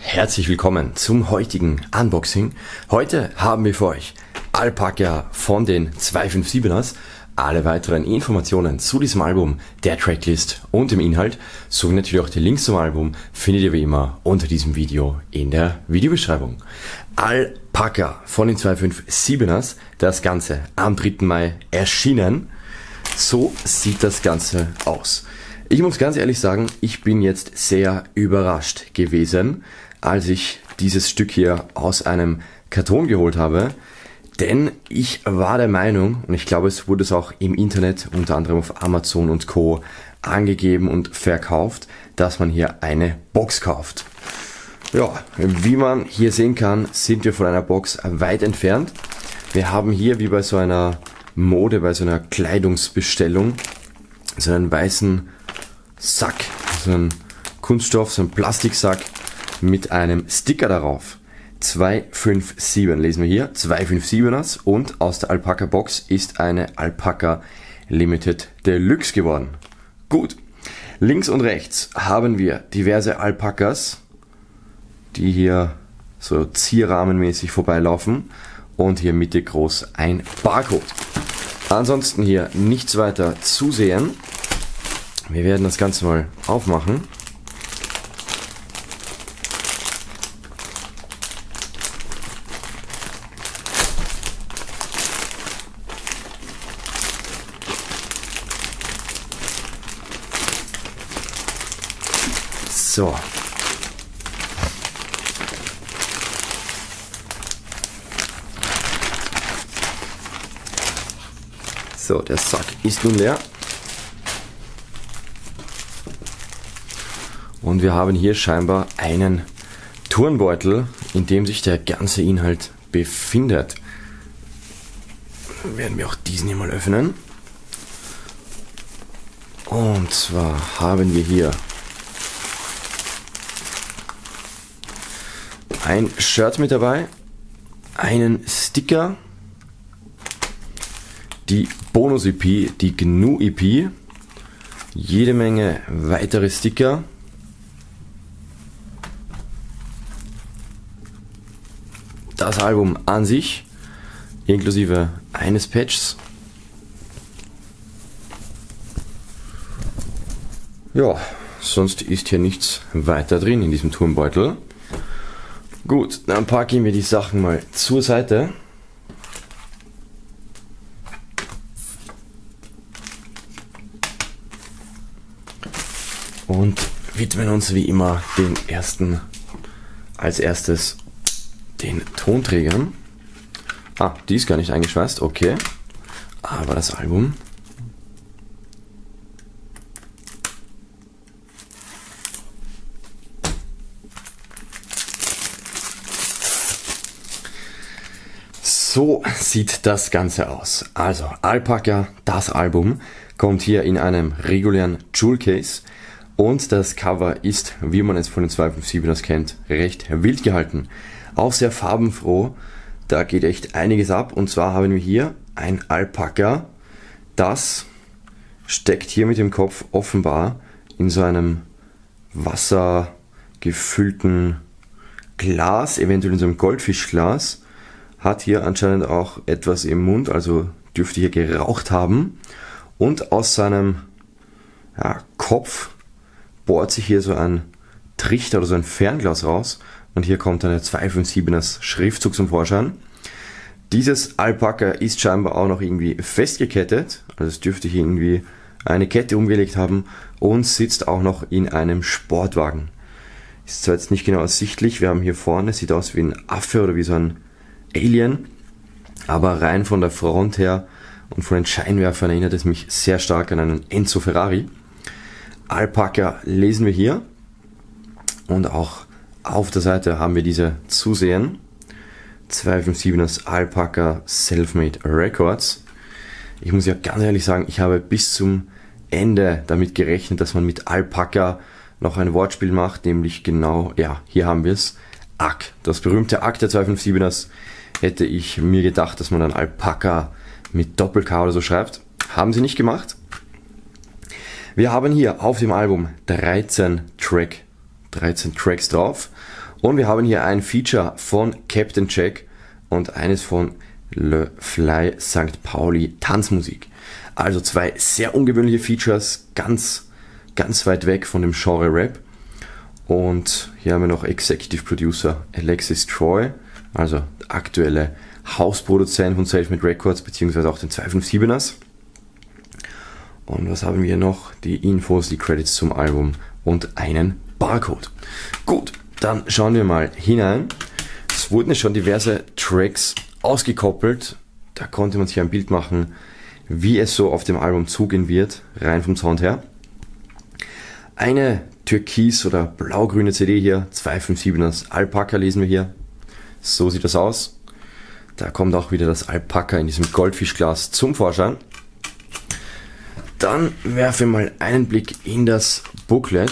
Herzlich willkommen zum heutigen Unboxing. Heute haben wir für euch Alpaka von den 257ers. Alle weiteren Informationen zu diesem Album, der Tracklist und dem Inhalt sowie natürlich auch die Links zum Album findet ihr wie immer unter diesem Video in der Videobeschreibung. Alpaka von den 257ers, das Ganze am 3. Mai erschienen. So sieht das Ganze aus. Ich muss ganz ehrlich sagen, ich bin jetzt sehr überrascht gewesen, als ich dieses Stück hier aus einem Karton geholt habe. Denn ich war der Meinung, und ich glaube, es wurde es auch im Internet, unter anderem auf Amazon und Co. angegeben und verkauft, dass man hier eine Box kauft. Ja, wie man hier sehen kann, sind wir von einer Box weit entfernt. Wir haben hier wie bei so einer Mode, bei so einer Kleidungsbestellung, so einen weißen Sack, so einen Kunststoff, so einen Plastiksack mit einem Sticker darauf. 257 lesen wir hier, 257ers, und aus der Alpaka Box ist eine Alpaka Limited Deluxe geworden. Gut, links und rechts haben wir diverse Alpakas, die hier so zierrahmenmäßig vorbeilaufen, und hier Mitte groß ein Barcode. Ansonsten hier nichts weiter zu sehen. Wir werden das Ganze mal aufmachen. So. So, der Sack ist nun leer. Und wir haben hier scheinbar einen Turnbeutel, in dem sich der ganze Inhalt befindet. Dann werden wir auch diesen hier mal öffnen. Und zwar haben wir hier ein Shirt mit dabei, einen Sticker, die Bonus-EP, die GNU-EP, jede Menge weitere Sticker, das Album an sich, inklusive eines Patches. Ja, sonst ist hier nichts weiter drin in diesem Turmbeutel. Gut, dann packen wir die Sachen mal zur Seite. Und widmen uns wie immer als erstes den Tonträgern. Ah, die ist gar nicht eingeschweißt, okay. Aber das Album. So sieht das Ganze aus. Also Alpaka, das Album, kommt hier in einem regulären Jewel Case, und das Cover ist, wie man es von den 257ers kennt, recht wild gehalten. Auch sehr farbenfroh, da geht echt einiges ab, und zwar haben wir hier ein Alpaka, das steckt hier mit dem Kopf offenbar in so einem wassergefüllten Glas, eventuell in so einem Goldfischglas. Hat hier anscheinend auch etwas im Mund, also dürfte hier geraucht haben. Und aus seinem Kopf bohrt sich hier so ein Trichter oder so ein Fernglas raus. Und hier kommt dann der 257ers Schriftzug zum Vorschein. Dieses Alpaka ist scheinbar auch noch irgendwie festgekettet. Also es dürfte hier irgendwie eine Kette umgelegt haben. Und sitzt auch noch in einem Sportwagen. Ist zwar jetzt nicht genau ersichtlich. Wir haben hier vorne, sieht aus wie ein Affe oder wie so ein Alien, aber rein von der Front her und von den Scheinwerfern erinnert es mich sehr stark an einen Enzo Ferrari. Alpaka lesen wir hier, und auch auf der Seite haben wir diese zu sehen. 257ers Alpaka Selfmade Records. Ich muss ja ganz ehrlich sagen, ich habe bis zum Ende damit gerechnet, dass man mit Alpaka noch ein Wortspiel macht, nämlich genau, ja, hier haben wir es. Ack, das berühmte Ack der 257ers, hätte ich mir gedacht, dass man dann Alpaka mit Doppel-K oder so schreibt. Haben sie nicht gemacht. Wir haben hier auf dem Album 13 Tracks drauf, Und wir haben hier ein Feature von Captain Jack und eines von Le Fly St. Pauli Tanzmusik. Also zwei sehr ungewöhnliche Features, ganz weit weg von dem Genre Rap. Und hier haben wir noch Executive Producer Alexis Troy, also der aktuelle Hausproduzent von Selfmade Records beziehungsweise auch den 257ers. Und was haben wir noch? Die Infos, die Credits zum Album und einen Barcode. Gut, dann schauen wir mal hinein. Es wurden schon diverse Tracks ausgekoppelt. Da konnte man sich ein Bild machen, wie es so auf dem Album zugehen wird, rein vom Sound her. Eine türkis- oder blaugrüne CD hier, 257ers Alpaka lesen wir hier. So sieht das aus. Da kommt auch wieder das Alpaka in diesem Goldfischglas zum Vorschein. Dann werfen wir mal einen Blick in das Booklet.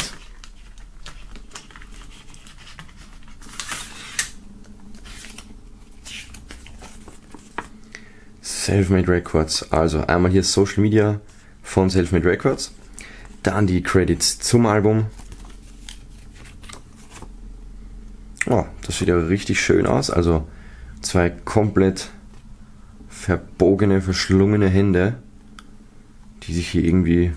Selfmade Records, also einmal hier Social Media von Selfmade Records, dann die Credits zum Album. Oh, das sieht ja richtig schön aus, also zwei komplett verbogene, verschlungene Hände, die sich hier irgendwie,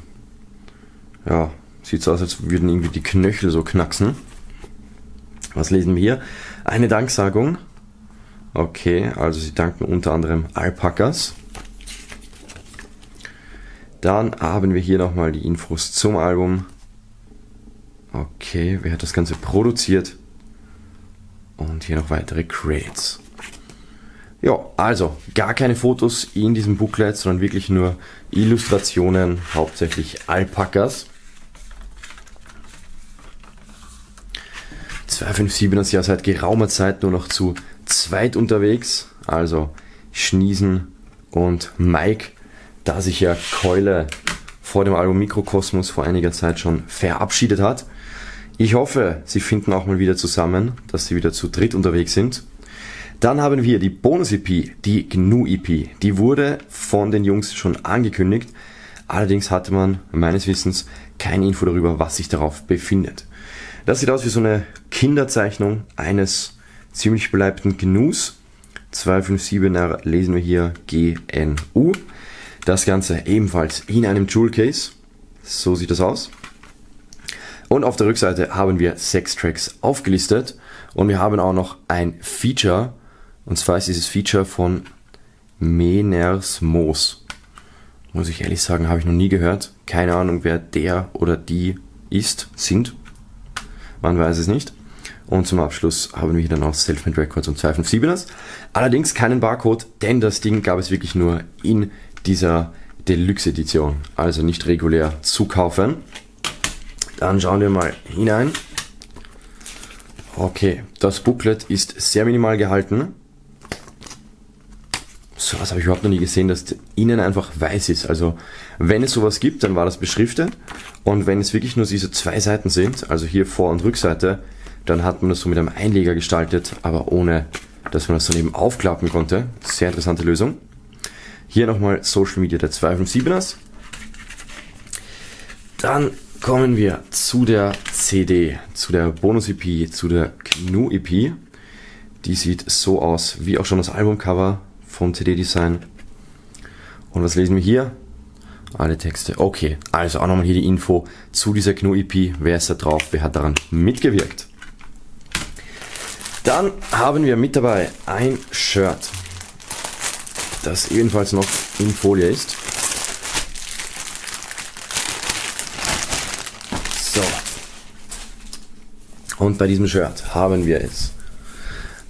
ja, sieht so aus, als würden irgendwie die Knöchel so knacksen. Was lesen wir hier? Eine Danksagung. Okay, also sie danken unter anderem Alpakas. Dann haben wir hier nochmal die Infos zum Album. Okay, wer hat das Ganze produziert? Und hier noch weitere Credits. Ja, also gar keine Fotos in diesem Booklet, sondern wirklich nur Illustrationen, hauptsächlich Alpakas. 257er ist ja seit geraumer Zeit nur noch zu zweit unterwegs, also Schnießen und Mike, da sich ja Keule vor dem Album Mikrokosmos vor einiger Zeit schon verabschiedet hat. Ich hoffe, sie finden auch mal wieder zusammen, dass sie wieder zu dritt unterwegs sind. Dann haben wir die Bonus-EP, die GNU-EP. Die wurde von den Jungs schon angekündigt, allerdings hatte man meines Wissens keine Info darüber, was sich darauf befindet. Das sieht aus wie so eine Kinderzeichnung eines ziemlich beleibten GNUs. 257er lesen wir hier GNU. Das Ganze ebenfalls in einem Jewel Case. So sieht das aus. Und auf der Rückseite haben wir 6 Tracks aufgelistet. Und wir haben auch noch ein Feature. Und zwar ist dieses Feature von Mehnersmoos. Muss ich ehrlich sagen, habe ich noch nie gehört. Keine Ahnung, wer der oder die ist, sind. Man weiß es nicht. Und zum Abschluss haben wir hier dann auch Selfmade Records und 257ers. Allerdings keinen Barcode, denn das Ding gab es wirklich nur in dieser Deluxe Edition. Also nicht regulär zu kaufen. Dann schauen wir mal hinein. Okay, das Booklet ist sehr minimal gehalten. So was habe ich überhaupt noch nie gesehen, dass innen einfach weiß ist. Also wenn es sowas gibt, dann war das beschriftet. Und wenn es wirklich nur diese 2 Seiten sind, also hier Vor- und Rückseite, dann hat man das so mit einem Einleger gestaltet, aber ohne, dass man das daneben aufklappen konnte. Sehr interessante Lösung. Hier nochmal Social Media der 257ers. Dann kommen wir zu der CD, zu der Bonus-EP, zu der GNU-EP. Die sieht so aus, wie auch schon das Albumcover vom CD-Design. Und was lesen wir hier? Alle Texte. Okay, also auch nochmal hier die Info zu dieser GNU-EP. Wer ist da drauf? Wer hat daran mitgewirkt? Dann haben wir mit dabei ein Shirt, das ebenfalls noch in Folie ist. So. Und bei diesem Shirt haben wir es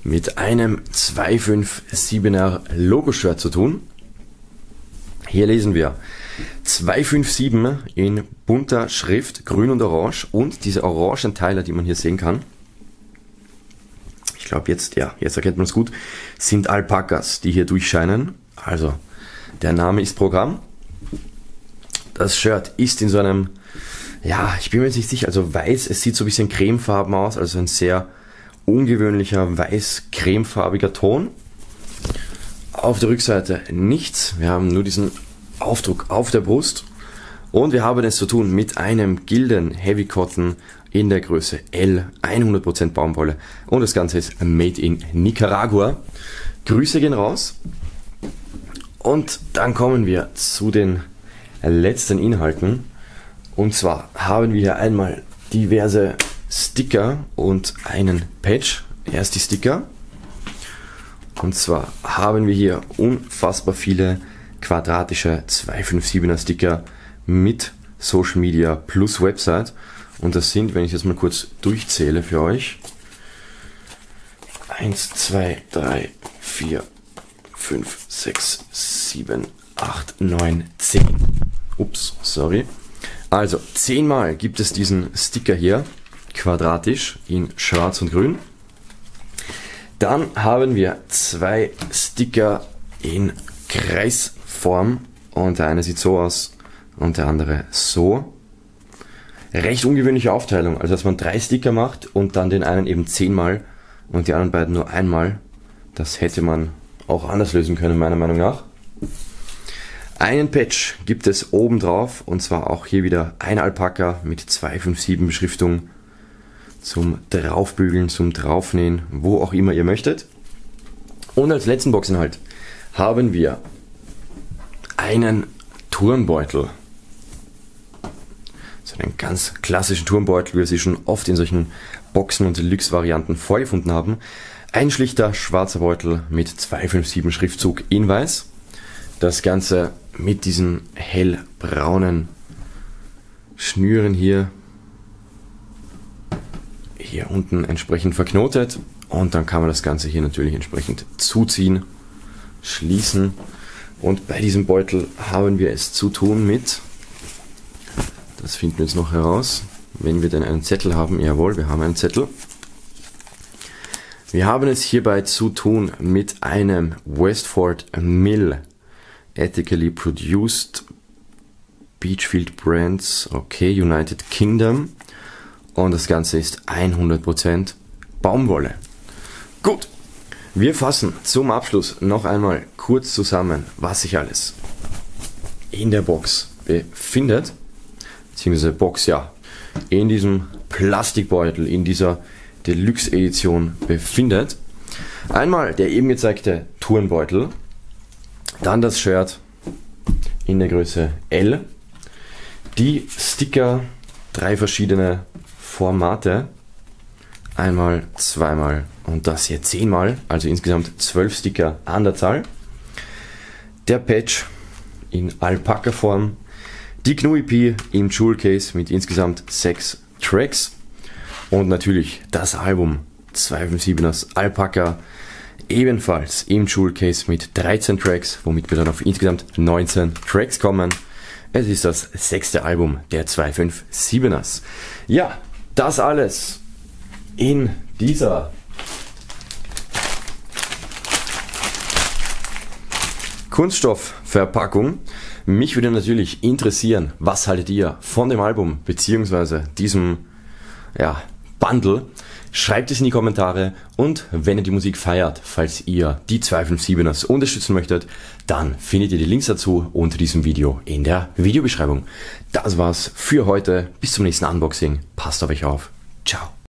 mit einem 257er Logo-Shirt zu tun. Hier lesen wir 257 in bunter Schrift, grün und orange, und diese orangen Teile, die man hier sehen kann. Ich glaube jetzt, ja, jetzt erkennt man es gut, sind Alpakas, die hier durchscheinen. Also der Name ist Programm. Das Shirt ist in so einem, ja, ich bin mir jetzt nicht sicher, also weiß, es sieht so ein bisschen cremefarben aus, also ein sehr ungewöhnlicher weiß-cremefarbiger Ton. Auf der Rückseite nichts, wir haben nur diesen Aufdruck auf der Brust Und wir haben es zu tun mit einem Gilden Heavy Cotton in der Größe L, 100% Baumwolle, und das Ganze ist made in Nicaragua. Grüße gehen raus. Und dann kommen wir zu den letzten Inhalten. Und zwar haben wir hier einmal diverse Sticker und einen Patch. Erst die Sticker. Und zwar haben wir hier unfassbar viele quadratische 257er Sticker mit Social Media plus Website. Und das sind, wenn ich jetzt mal kurz durchzähle für euch, 1, 2, 3, 4, 5, 6, 7, 8, 9, 10. Ups, sorry. Also 10 Mal gibt es diesen Sticker hier, quadratisch in schwarz und grün. Dann haben wir 2 Sticker in Kreisform, und der eine sieht so aus und der andere so. Recht ungewöhnliche Aufteilung, also dass man 3 Sticker macht und dann den einen eben 10 Mal und die anderen beiden nur einmal. Das hätte man auch anders lösen können, meiner Meinung nach. Einen Patch gibt es oben drauf, und zwar auch hier wieder ein Alpaka mit 257 Beschriftung zum Draufbügeln, zum Draufnähen, wo auch immer ihr möchtet. Und als letzten Boxinhalt haben wir einen Turnbeutel. So einen ganz klassischen Turnbeutel, wie wir sie schon oft in solchen Boxen und Deluxe-Varianten vorgefunden haben. Ein schlichter schwarzer Beutel mit 257 Schriftzug in weiß. Das Ganze mit diesen hellbraunen Schnüren hier. Hier unten entsprechend verknotet. Und dann kann man das Ganze hier natürlich entsprechend zuziehen, schließen. Und bei diesem Beutel haben wir es zu tun mit, das finden wir jetzt noch heraus, wenn wir denn einen Zettel haben. Jawohl, wir haben einen Zettel. Wir haben es hierbei zu tun mit einem Westford Mill, ethically produced, Beachfield Brands, okay, United Kingdom, und das Ganze ist 100% Baumwolle. Gut, wir fassen zum Abschluss noch einmal kurz zusammen, was sich alles in der Box befindet, beziehungsweise Box, ja, in diesem Plastikbeutel, in dieser Deluxe Edition befindet. Einmal der eben gezeigte Turnbeutel, dann das Shirt in der Größe L, die Sticker, 3 verschiedene Formate, einmal, zweimal und das hier 10 Mal, also insgesamt 12 Sticker an der Zahl, der Patch in Alpaka Form, die GNU-EP im Jewel Case mit insgesamt 6 Tracks. Und natürlich das Album 257ers Alpaka, ebenfalls im Jewel Case mit 13 Tracks, womit wir dann auf insgesamt 19 Tracks kommen. Es ist das 6. Album der 257ers. Ja, das alles in dieser Kunststoffverpackung. Mich würde natürlich interessieren, was haltet ihr von dem Album bzw. diesem, ja, Bundle? Schreibt es in die Kommentare, und wenn ihr die Musik feiert, falls ihr die 257ers unterstützen möchtet, dann findet ihr die Links dazu unter diesem Video in der Videobeschreibung. Das war's für heute, bis zum nächsten Unboxing, passt auf euch auf, ciao.